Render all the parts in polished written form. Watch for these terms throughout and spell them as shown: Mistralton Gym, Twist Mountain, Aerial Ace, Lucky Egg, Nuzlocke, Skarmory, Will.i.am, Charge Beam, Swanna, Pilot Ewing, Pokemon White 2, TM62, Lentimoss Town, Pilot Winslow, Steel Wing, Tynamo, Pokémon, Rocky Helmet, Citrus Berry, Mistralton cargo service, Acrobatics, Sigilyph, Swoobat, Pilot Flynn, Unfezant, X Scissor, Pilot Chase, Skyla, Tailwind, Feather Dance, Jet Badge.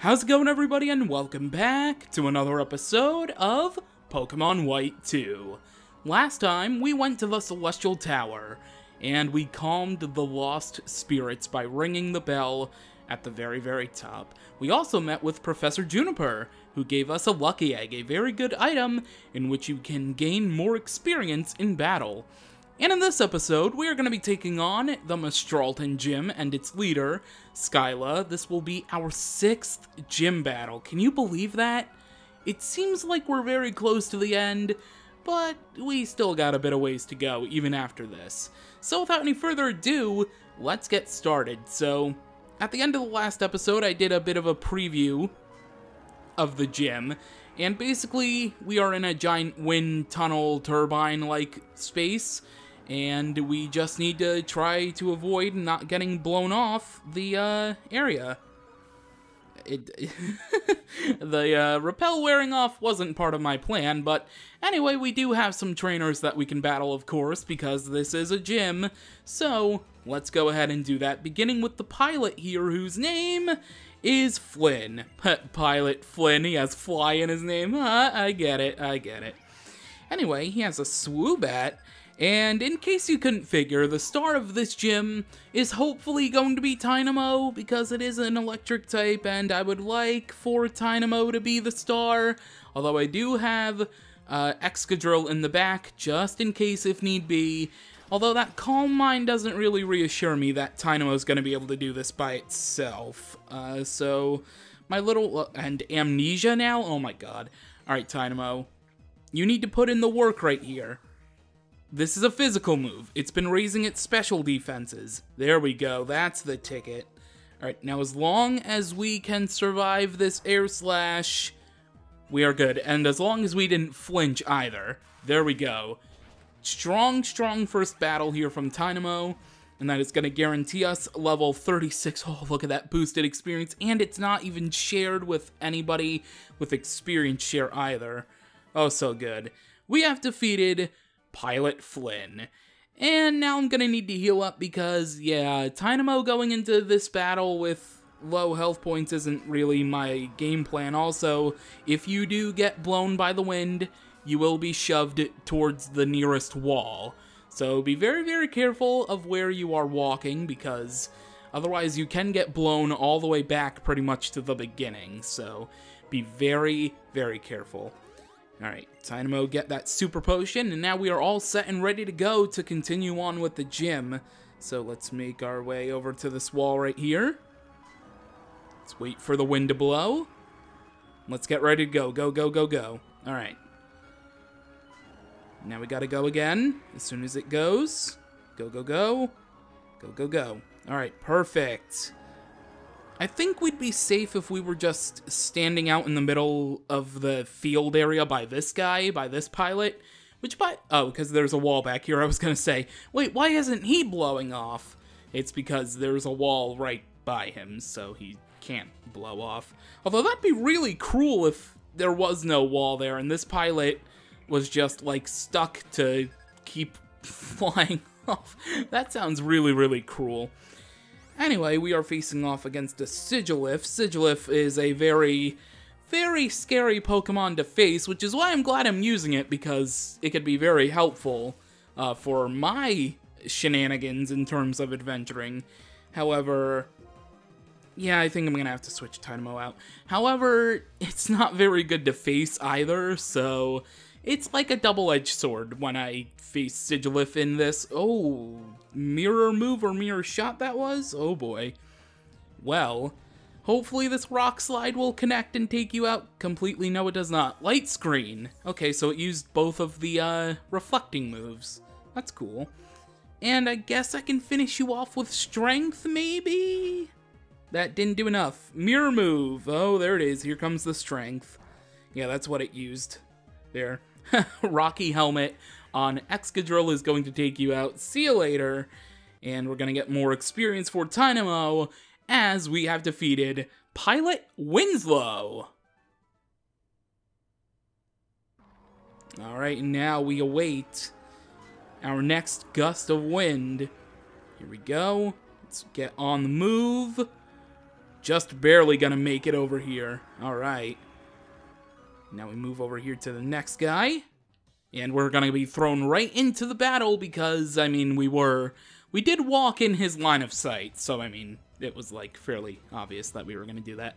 How's it going, everybody, and welcome back to another episode of Pokemon White 2. Last time, we went to the Celestial Tower, and we calmed the lost spirits by ringing the bell at the very, very top. We also met with Professor Juniper, who gave us a Lucky Egg, a very good item in which you can gain more experience in battle. And in this episode, we are going to be taking on the Mistralton Gym and its leader, Skyla. This will be our 6th gym battle. Can you believe that? It seems like we're very close to the end, but we still got a bit of ways to go, even after this. So without any further ado, let's get started. So, at the end of the last episode, I did a bit of a preview of the gym. And basically, we are in a giant wind tunnel turbine-like space. And we just need to try to avoid not getting blown off the area. The rappel wearing off wasn't part of my plan, but anyway, we do have some trainers that we can battle, of course, because this is a gym. So, let's go ahead and do that, beginning with the pilot here, whose name is Flynn. Pilot Flynn, he has fly in his name. I get it. Anyway, he has a Swoobat. And in case you couldn't figure, the star of this gym is hopefully going to be Tynamo, because it is an electric type, and I would like for Tynamo to be the star, although I do have Excadrill in the back, just in case if need be, although that Calm Mind doesn't really reassure me that Dynamo's going to be able to do this by itself. So, my little... and Amnesia now? Oh my god. Alright, Dynamo, you need to put in the work right here. This is a physical move. It's been raising its special defenses. There we go. That's the ticket. Alright, now as long as we can survive this air slash, we are good. And as long as we didn't flinch either. There we go. Strong, strong first battle here from Tynamo. And that is going to guarantee us level 36. Oh, look at that boosted experience. And it's not even shared with anybody with experience share either. Oh, so good. We have defeated Pilot Flynn. And now I'm going to need to heal up because, yeah, Tynamo going into this battle with low health points isn't really my game plan. Also, if you do get blown by the wind, you will be shoved towards the nearest wall. So be very, very careful of where you are walking, because otherwise you can get blown all the way back pretty much to the beginning. So be very, very careful. Alright, Tynamo get that super potion, and now we are all set and ready to go to continue on with the gym. So let's make our way over to this wall right here. Let's wait for the wind to blow. Let's get ready to go. Go, go, go, go. Alright. Now we gotta go again. As soon as it goes. Go, go, go. Go, go, go. Alright, perfect. I think we'd be safe if we were just standing out in the middle of the field area by this guy, by this pilot. Which by... oh, because there's a wall back here. I was gonna say, wait, why isn't he blowing off? It's because there's a wall right by him, so he can't blow off. Although that'd be really cruel if there was no wall there, and this pilot was just, like, stuck to keep flying off. That sounds really, really cruel. Anyway, we are facing off against a Sigilyph. Sigilyph is a very, very scary Pokemon to face, which is why I'm glad I'm using it, because it could be very helpful for my shenanigans in terms of adventuring. However, yeah, I think I'm gonna have to switch Tynamo out. However, it's not very good to face either, so it's like a double-edged sword when I face Sigilyph in this. Oh, mirror move or mirror shot that was? Oh boy. Well, hopefully this rock slide will connect and take you out completely. No, it does not. Light screen. Okay, so it used both of the reflecting moves. That's cool. And I guess I can finish you off with strength, maybe? That didn't do enough. Mirror move. Oh, there it is. Here comes the strength. Yeah, that's what it used there. Rocky Helmet on Excadrill is going to take you out. See you later. And we're going to get more experience for Tynamo as we have defeated Pilot Winslow. Alright, now we await our next gust of wind. Here we go. Let's get on the move. Just barely gonna make it over here. Alright. Now we move over here to the next guy. And we're gonna be thrown right into the battle because, I mean, we did walk in his line of sight. So, I mean, it was, like, fairly obvious that we were gonna do that.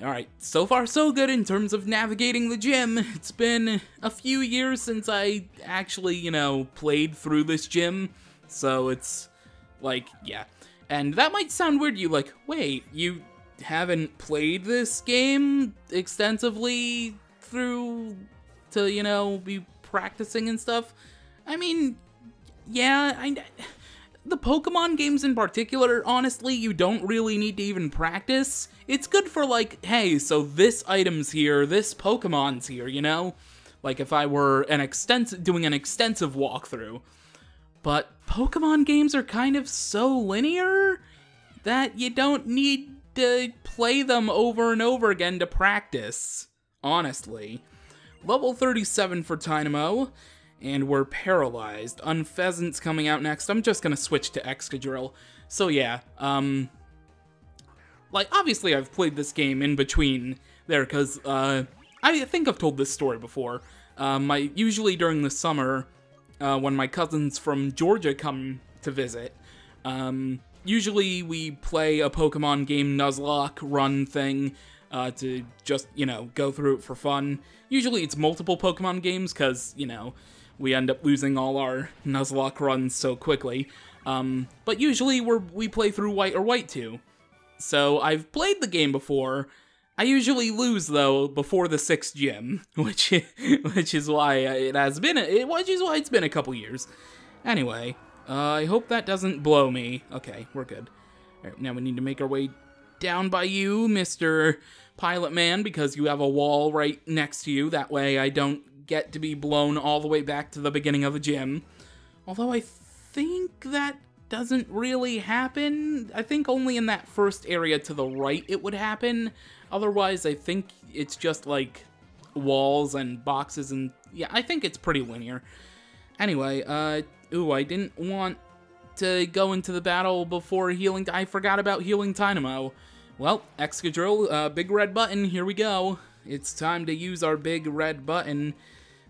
Alright, so far so good in terms of navigating the gym. It's been a few years since I actually, you know, played through this gym. So it's, like, yeah. And that might sound weird to you, like, wait, you haven't played this game extensively through to, you know, be practicing and stuff? I mean, yeah, the Pokemon games in particular, honestly, you don't really need to even practice. It's good for, like, hey, so this item's here, this Pokemon's here, you know? Like, if I were doing an extensive walkthrough. But Pokemon games are kind of so linear that you don't need to play them over and over again to practice, honestly. Level 37 for Tynamo. And we're paralyzed. Unpheasant's coming out next. I'm just gonna switch to Excadrill. So yeah, like, obviously I've played this game in between there, because, I think I've told this story before. Usually during the summer, when my cousins from Georgia come to visit, usually we play a Pokemon game Nuzlocke run thing, to just, you know, go through it for fun. Usually it's multiple Pokemon games, because, you know, we end up losing all our Nuzlocke runs so quickly. But usually we play through White or White 2. So I've played the game before. I usually lose, though, before the 6th gym, which is why it's been a couple years. Anyway, I hope that doesn't blow me. Okay, we're good. All right, now we need to make our way down by you, Mr. Pilot Man, because you have a wall right next to you. That way I don't get to be blown all the way back to the beginning of the gym. Although I think that doesn't really happen. I think only in that first area to the right it would happen. Otherwise, I think it's just like walls and boxes and, yeah, I think it's pretty linear. Anyway, ooh, I didn't want to go into the battle before healing. I forgot about healing Tynamo. Well, Excadrill, big red button, here we go. It's time to use our big red button.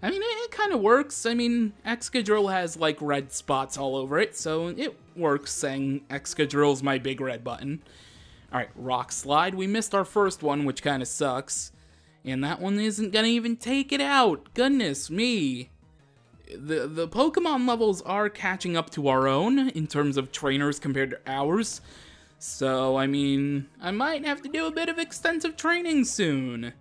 I mean, it kind of works. I mean, Excadrill has, like, red spots all over it, so it works saying Excadrill's my big red button. Alright, Rock Slide. We missed our first one, which kind of sucks. And that one isn't gonna even take it out. Goodness me. The Pokemon levels are catching up to our own in terms of trainers compared to ours. So, I mean, I might have to do a bit of extensive training soon.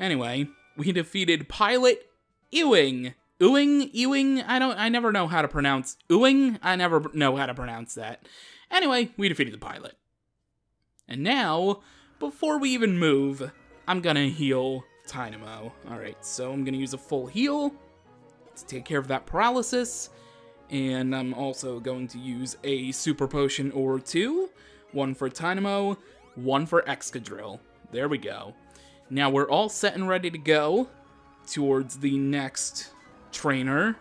Anyway, we defeated Pilot Ewing. Ewing, I never know how to pronounce. Ewing, I never know how to pronounce that. Anyway, we defeated the pilot. And now, before we even move, I'm gonna heal Tynamo. Alright, so I'm gonna use a full heal to take care of that paralysis, and I'm also going to use a super potion or two. One for Tynamo, one for Excadrill. There we go. Now we're all set and ready to go towards the next trainer.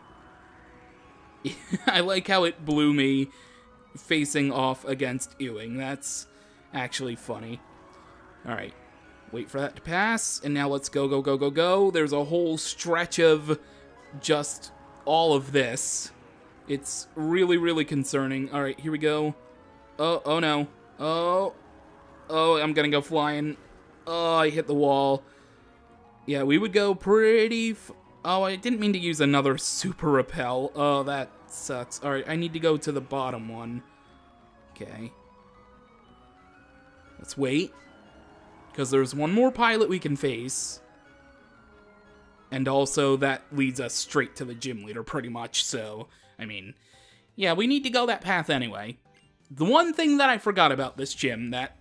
I like how it blew me facing off against Ewing. That's actually funny. Alright, wait for that to pass, and now let's go, go, go, go, go. There's a whole stretch of just all of this. It's really, really concerning. Alright, here we go. Oh, oh no. Oh, oh, I'm gonna go flying. Oh, I hit the wall. Yeah, we would go pretty oh, I didn't mean to use another super repel. Oh, that sucks. Alright, I need to go to the bottom one. Okay. Let's wait, because there's one more pilot we can face. And also, that leads us straight to the gym leader, pretty much, so, I mean, yeah, we need to go that path anyway. The one thing that I forgot about this gym, that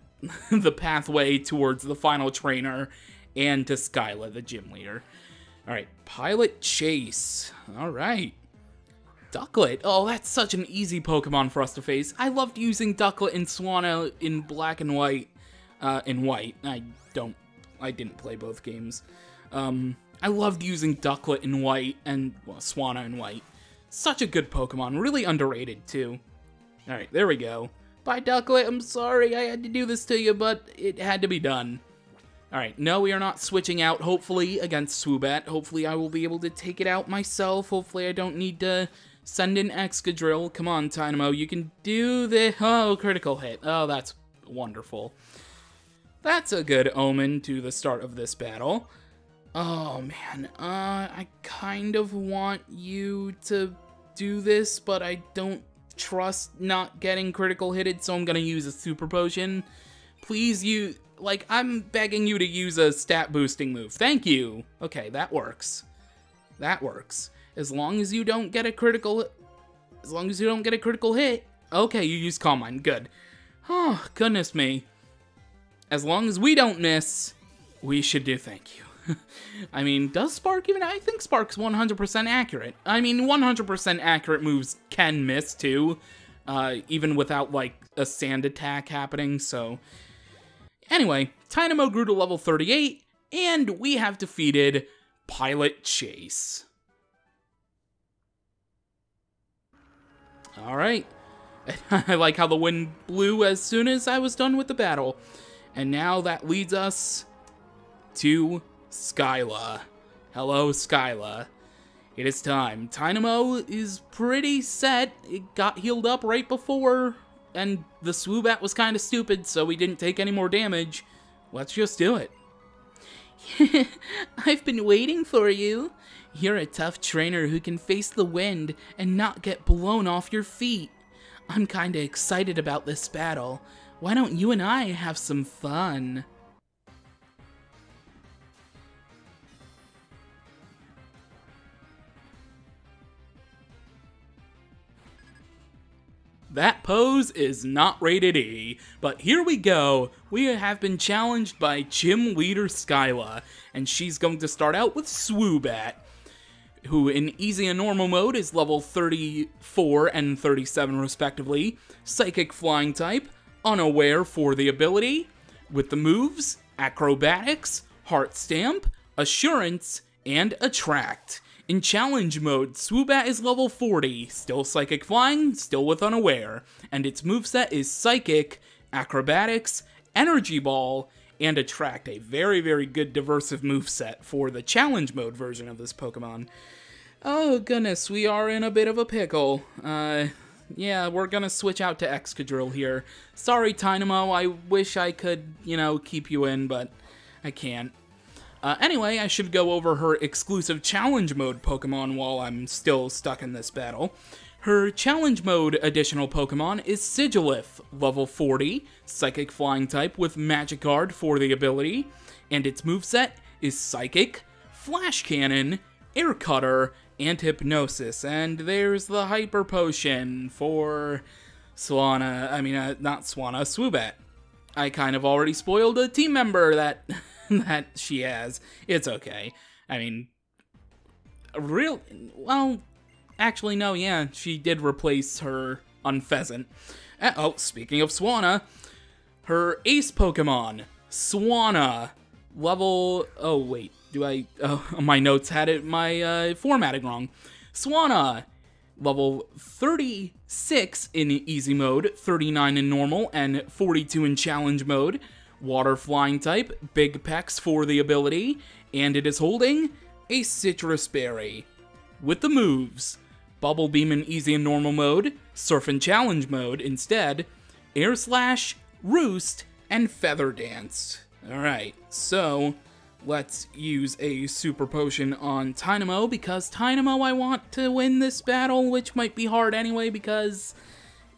the pathway towards the final trainer and to Skyla, the gym leader. Alright, Pilot Chase. Alright. Ducklett. Oh, that's such an easy Pokemon for us to face. I loved using Ducklett and Swanna in black and white. In white. I didn't play both games. I loved using Ducklett in white and, well, Swanna in white. Such a good Pokemon. Really underrated, too. Alright, there we go. Bye, Ducklett. I'm sorry I had to do this to you, but it had to be done. Alright, no, we are not switching out, hopefully, against Swoobat. Hopefully I will be able to take it out myself. Hopefully I don't need to send in Excadrill. Come on, Tynamo, you can do the... Oh, critical hit. Oh, that's wonderful. That's a good omen to the start of this battle. Oh, man. I kind of want you to do this, but I don't trust not getting critical hitted, so I'm gonna use a super potion. Please use... Like, I'm begging you to use a stat-boosting move. Thank you! Okay, that works. That works. As long as you don't get a critical... As long as you don't get a critical hit... Okay, you use Calm Mind. Good. Oh, goodness me. As long as we don't miss, we should do thank you. I mean, does Spark even... I think Spark's 100% accurate. I mean, 100% accurate moves can miss, too. Even without, like, a sand attack happening, so... Anyway, Tynamo grew to level 38, and we have defeated Pilot Chase. Alright. I like how the wind blew as soon as I was done with the battle. And now that leads us to Skyla. Hello, Skyla. It is time. Tynamo is pretty set. It got healed up right before... And the Swoobat was kind of stupid, so we didn't take any more damage. Let's just do it. I've been waiting for you. You're a tough trainer who can face the wind and not get blown off your feet. I'm kind of excited about this battle. Why don't you and I have some fun? That pose is not rated E, but here we go. We have been challenged by Gym Leader Skyla, and she's going to start out with Swoobat, who in Easy and Normal mode is level 34 and 37 respectively, Psychic Flying type, Unaware for the ability, with the moves, Acrobatics, Heart Stamp, Assurance, and Attract. In challenge mode, Swoobat is level 40, still Psychic Flying, still with Unaware, and its moveset is Psychic, Acrobatics, Energy Ball, and Attract, a very, very good diversive moveset for the challenge mode version of this Pokemon. Oh goodness, we are in a bit of a pickle. Yeah, we're gonna switch out to Excadrill here. Sorry, Tynamo, I wish I could, you know, keep you in, but I can't. Anyway, I should go over her exclusive challenge mode Pokemon while I'm still stuck in this battle. Her challenge mode additional Pokemon is Sigilyph, level 40, Psychic Flying type with Magikarp for the ability, and its moveset is Psychic, Flash Cannon, Air Cutter, and Hypnosis. And there's the Hyper Potion for Swanna, Swoobat. I kind of already spoiled a team member that... that she has. It's okay. I mean, well, actually, no, yeah, she did replace her Unfezant. Oh, speaking of Swanna, her ace Pokemon, Swanna, level, oh, wait, my notes had it, my formatting wrong. Swanna, level 36 in easy mode, 39 in normal, and 42 in challenge mode. Water Flying type, Big Pecs for the ability, and it is holding a Citrus Berry. With the moves, Bubble Beam in Easy and Normal mode, Surf in Challenge mode instead, Air Slash, Roost, and Feather Dance. Alright, so let's use a Super Potion on Tynamo, because Tynamo I want to win this battle, which might be hard anyway because,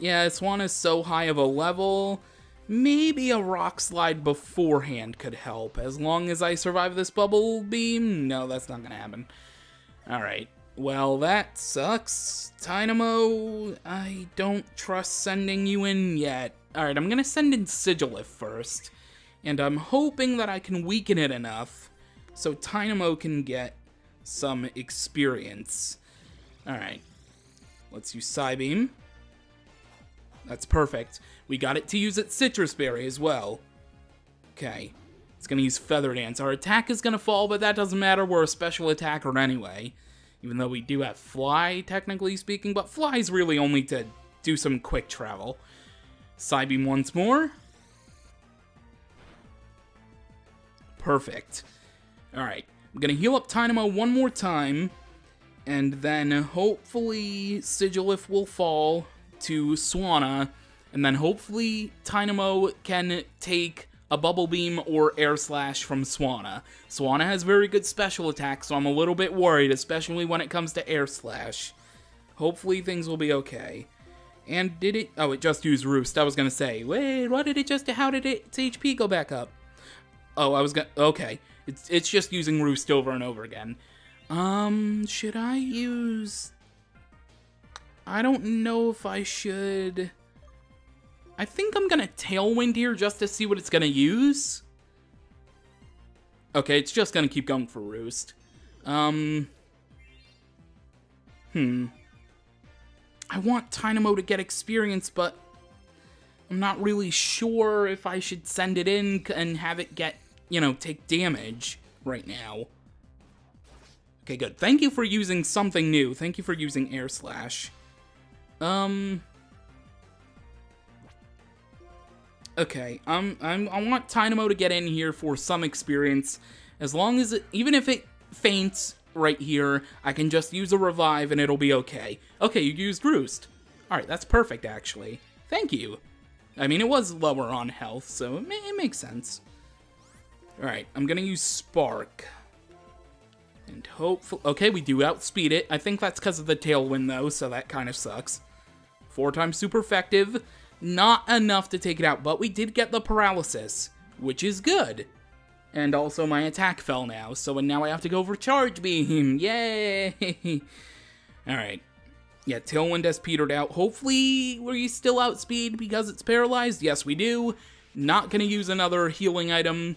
yeah, Swanna's so high of a level... Maybe a Rock Slide beforehand could help. As long as I survive this Bubble Beam, no, that's not gonna happen. Alright, well, that sucks. Tynamo, I don't trust sending you in yet. Alright, I'm gonna send in Sigilyph first. And I'm hoping that I can weaken it enough so Tynamo can get some experience. Alright, let's use Psybeam. That's perfect. We got it to use its Citrus Berry as well. Okay. It's going to use Feather Dance. Our attack is going to fall, but that doesn't matter. We're a special attacker anyway. Even though we do have Fly, technically speaking. But Fly's really only to do some quick travel. Psybeam once more. Perfect. Alright, I'm going to heal up Tynamo one more time, and then hopefully Sigilyph will fall to Swanna, and then hopefully Tynamo can take a Bubble Beam or Air Slash from Swanna. Swanna has very good special attacks, so I'm a little bit worried, especially when it comes to Air Slash. Hopefully things will be okay. And did it... Oh, it just used Roost. I was going to say, wait, why did it just... How did its HP go back up? Oh, I was going to... Okay. It's just using Roost over and over again. Should I use... I don't know if I should... I think I'm going to Tailwind here just to see what it's going to use. Okay, it's just going to keep going for Roost. I want Tynamo to get experience, but I'm not really sure if I should send it in and have it get, you know, take damage right now. Okay, good. Thank you for using something new. Thank you for using Air Slash. Okay, I want Tynamo to get in here for some experience. As long as, even if it faints right here, I can just use a revive and it'll be okay. Okay, you used Roost. Alright, that's perfect, actually. Thank you. I mean, it was lower on health, so it makes sense. Alright, I'm gonna use Spark. And hopefully... Okay, we do outspeed it. I think that's because of the Tailwind, though, so that kind of sucks. 4 times super effective. Not enough to take it out, but we did get the paralysis, which is good. And also my attack fell now, so now I have to go for Charge Beam. Yay! Alright. Yeah, Tailwind has petered out. Hopefully, we still outspeed because it's paralyzed. Yes, we do. Not going to use another healing item.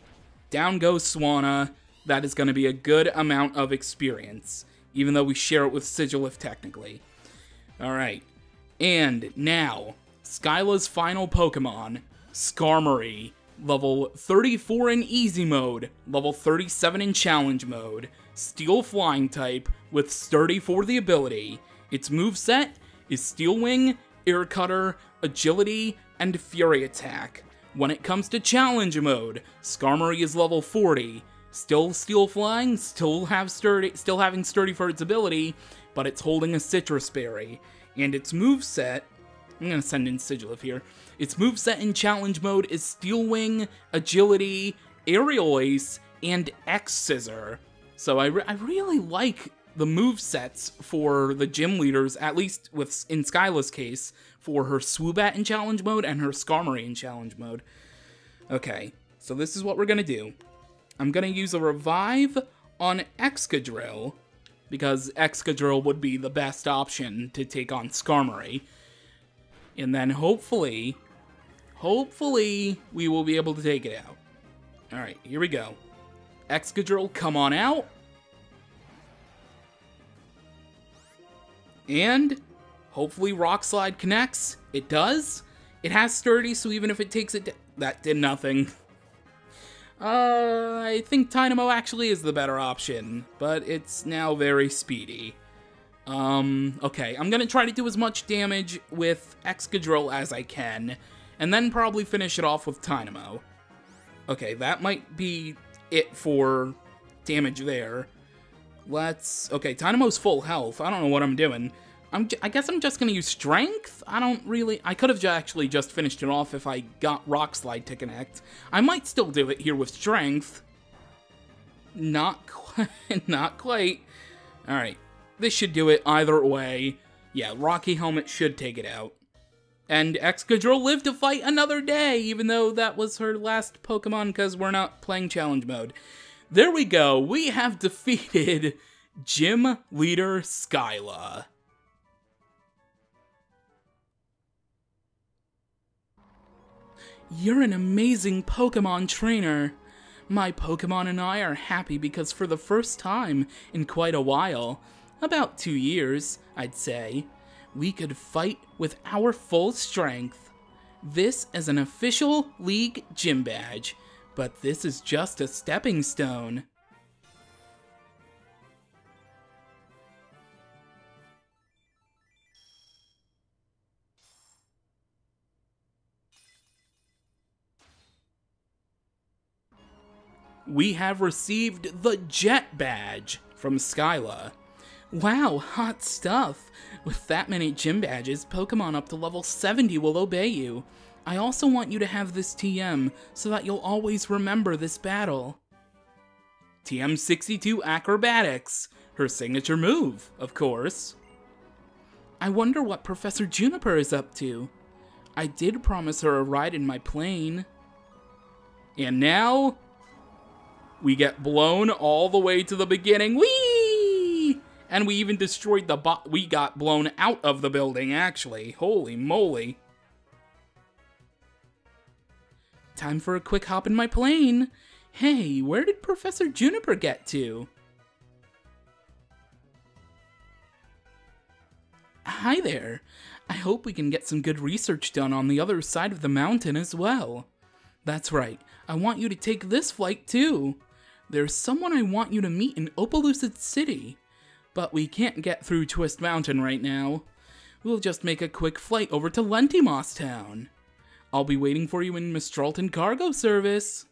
Down goes Swanna. That is going to be a good amount of experience, even though we share it with Sigilyph technically. Alright. And now... Skyla's final Pokemon, Skarmory, level 34 in Easy Mode, level 37 in Challenge Mode, Steel Flying type with Sturdy for the ability. Its moveset is Steel Wing, Air Cutter, Agility, and Fury Attack. When it comes to Challenge Mode, Skarmory is level 40, still Steel Flying, still having Sturdy for its ability, but it's holding a Citrus Berry, and its moveset... I'm going to send in Sigilyph here. Its moveset in Challenge Mode is Steel Wing, Agility, Aerial Ace, and X Scissor. So I really like the movesets for the gym leaders, at least in Skyla's case, for her Swoobat in Challenge Mode and her Skarmory in Challenge Mode. Okay, so this is what we're going to do. I'm going to use a Revive on Excadrill, because Excadrill would be the best option to take on Skarmory. And then hopefully, we will be able to take it out. Alright, here we go. Excadrill, come on out. And hopefully Rock Slide connects. It does. It has Sturdy, so even if it takes it... That did nothing. I think Tynamo actually is the better option, but it's now very speedy. Okay, I'm gonna try to do as much damage with Excadrill as I can, and then probably finish it off with Tynamo. Okay, that might be it for damage there. Okay, Dynamo's full health. I don't know what I'm doing. I guess I'm just gonna use Strength? I could have actually just finished it off if I got Rock Slide to connect. I might still do it here with Strength. Not quite. Alright. This should do it either way. Yeah, Rocky Helmet should take it out. And Excadrill lived to fight another day, even though that was her last Pokemon because we're not playing Challenge Mode. There we go. We have defeated Gym Leader Skyla. You're an amazing Pokemon trainer. My Pokemon and I are happy because for the first time in quite a while... About 2 years, I'd say, we could fight with our full strength. This is an official league gym badge, but this is just a stepping stone. we have received the Jet Badge from Skyla. Wow, hot stuff. With that many gym badges, Pokemon up to level 70 will obey you. I also want you to have this TM, so that you'll always remember this battle. TM62 Acrobatics, her signature move, of course. I wonder what Professor Juniper is up to. I did promise her a ride in my plane. And now, we get blown all the way to the beginning. Whee! And we even destroyed the bot. We got blown out of the building, actually. Holy moly. Time for a quick hop in my plane. Hey, where did Professor Juniper get to? Hi there. I hope we can get some good research done on the other side of the mountain as well. That's right. I want you to take this flight too. There's someone I want you to meet in Opaloosa City, but we can't get through Twist Mountain right now. We'll just make a quick flight over to Lentimoss Town. I'll be waiting for you in Mistralton Cargo Service.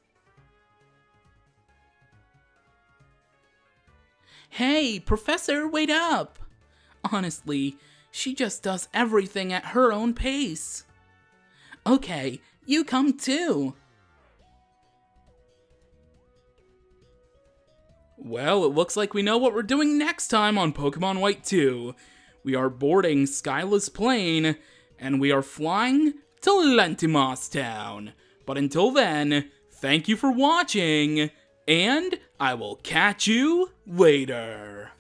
Hey, Professor, wait up! Honestly, she just does everything at her own pace. Okay, you come too! Well, it looks like we know what we're doing next time on Pokemon White 2. We are boarding Skyla's plane, and we are flying to Lentimoss Town. But until then, thank you for watching, and I will catch you later.